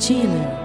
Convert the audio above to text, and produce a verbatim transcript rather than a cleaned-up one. Chile.